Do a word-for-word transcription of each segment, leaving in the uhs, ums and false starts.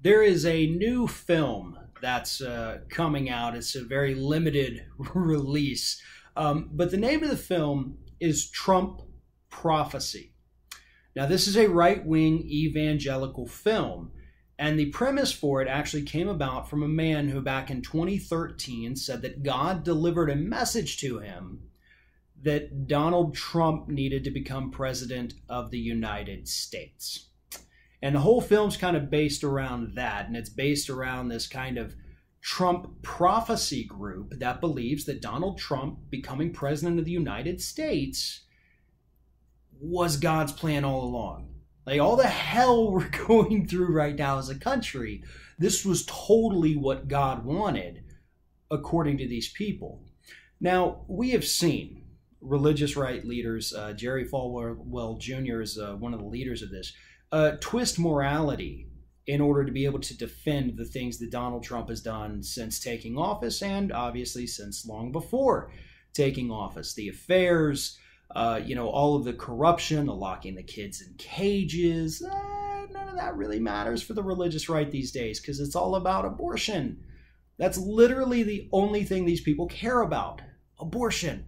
There is a new film that's uh, coming out. It's a very limited release. Um, but the name of the film is Trump Prophecy. Now, this is a right-wing evangelical film, and the premise for it actually came about from a man who back in twenty thirteen said that God delivered a message to him that Donald Trump needed to become president of the United States. And the whole film's kind of based around that, and it's based around this kind of Trump prophecy group that believes that Donald Trump becoming president of the United States was God's plan all along. Like, all the hell we're going through right now as a country, this was totally what God wanted, according to these people. Now, we have seen religious right leaders, uh, Jerry Falwell Junior is uh, one of the leaders of this, uh, twist morality in order to be able to defend the things that Donald Trump has done since taking office, and obviously since long before taking office. The affairs, uh, you know, all of the corruption, the locking the kids in cages, eh, none of that really matters for the religious right these days, because it's all about abortion. That's literally the only thing these people care about, abortion.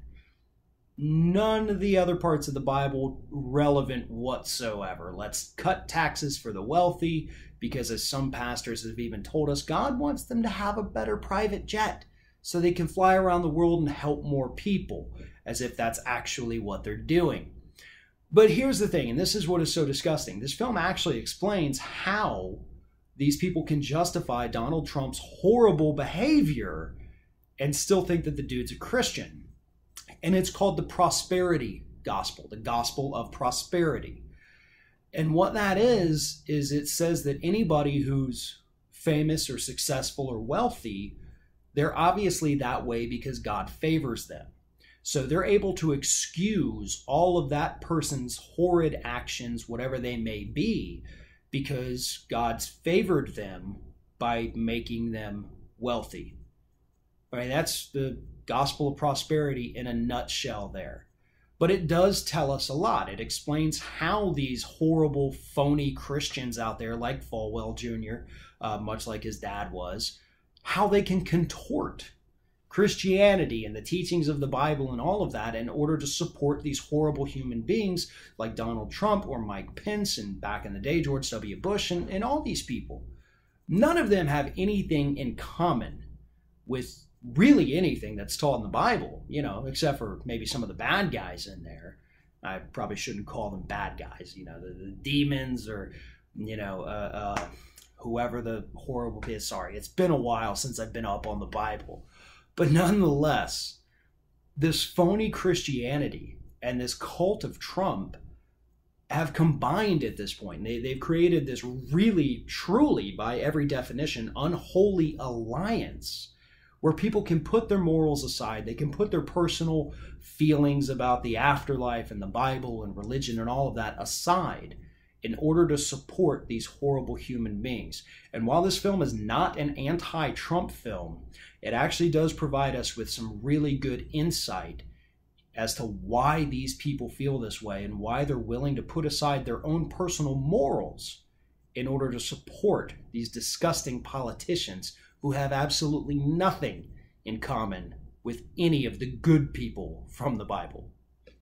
None of the other parts of the Bible relevant whatsoever. Let's cut taxes for the wealthy because, as some pastors have even told us, God wants them to have a better private jet so they can fly around the world and help more people, as if that's actually what they're doing. But here's the thing, and this is what is so disgusting. This film actually explains how these people can justify Donald Trump's horrible behavior and still think that the dude's a Christian. And it's called the Prosperity Gospel, the Gospel of Prosperity. And what that is, is it says that anybody who's famous or successful or wealthy, they're obviously that way because God favors them. So they're able to excuse all of that person's horrid actions, whatever they may be, because God's favored them by making them wealthy. Right? That's the Gospel of Prosperity in a nutshell there. But it does tell us a lot. It explains how these horrible, phony Christians out there, like Falwell Junior, uh, much like his dad was, how they can contort Christianity and the teachings of the Bible and all of that in order to support these horrible human beings like Donald Trump or Mike Pence, and back in the day, George W. Bush, and, and all these people. None of them have anything in common with really anything that's taught in the Bible, you know, except for maybe some of the bad guys in there. I probably shouldn't call them bad guys, you know, the, the demons or, you know, uh, uh, whoever the horrible is. Sorry, it's been a while since I've been up on the Bible. But nonetheless, this phony Christianity and this cult of Trump have combined at this point. They, they've created this really, truly, by every definition, unholy alliance, where people can put their morals aside, they can put their personal feelings about the afterlife and the Bible and religion and all of that aside in order to support these horrible human beings. And while this film is not an anti-Trump film, it actually does provide us with some really good insight as to why these people feel this way and why they're willing to put aside their own personal morals in order to support these disgusting politicians who have absolutely nothing in common with any of the good people from the Bible.